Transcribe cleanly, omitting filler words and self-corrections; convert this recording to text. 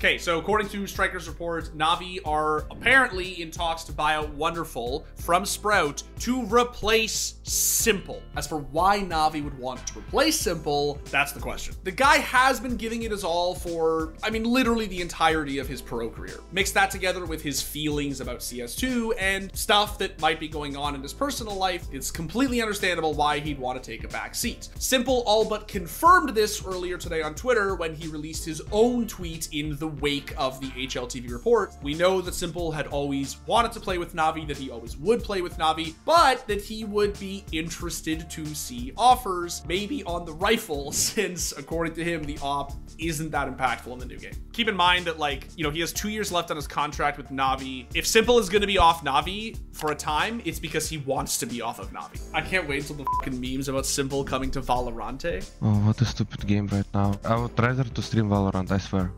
Okay, so according to Striker's report, Navi are apparently in talks to buy out w0nderful from Sprout to replace s1mple. As for why Navi would want to replace s1mple, that's the question. The guy has been giving it his all for, I mean, literally the entirety of his pro career. Mix that together with his feelings about CS2 and stuff that might be going on in his personal life, it's completely understandable why he'd want to take a back seat. s1mple all but confirmed this earlier today on Twitter when he released his own tweet in the wake of the HLTV report. We know that s1mple had always wanted to play with Navi, that he always would play with Navi, but that he would be interested to see offers, maybe on the rifle, since according to him, the op isn't that impactful in the new game. Keep in mind that, like, you know, he has 2 years left on his contract with Navi. If s1mple is going to be off Navi for a time, it's because he wants to be off of Navi. I can't wait till the fucking memes about s1mple coming to Valorant. Oh, what a stupid game right now. I would rather to stream Valorant, I swear.